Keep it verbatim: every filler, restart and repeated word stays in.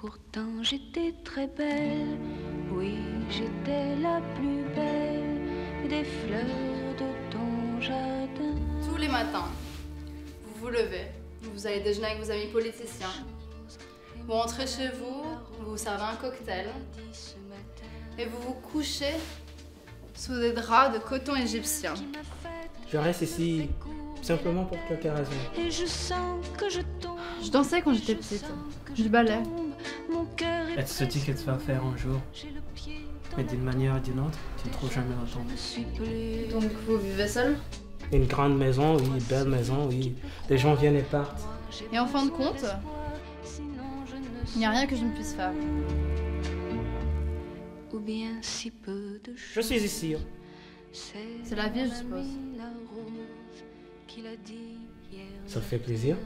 Pourtant j'étais très belle, oui j'étais la plus belle des fleurs de ton jardin. Tous les matins, vous vous levez, vous allez déjeuner avec vos amis politiciens, vous rentrez chez vous, vous vous servez un cocktail et vous vous couchez sous des draps de coton égyptien. Je reste ici simplement pour quelques raisons. Et je sens que je tombe. Je dansais quand j'étais petite, je ballais. Elle se dit qu'elle te va faire un jour, mais d'une manière ou d'une autre, tu ne trouves jamais le temps. Donc vous vivez seul? Une grande maison, oui, une belle maison, oui. Les gens viennent et partent. Et en fin de compte, il n'y a rien que je ne puisse faire. Ou bien si peu de choses. Je suis ici. C'est la vie, je suppose. Ça fait plaisir.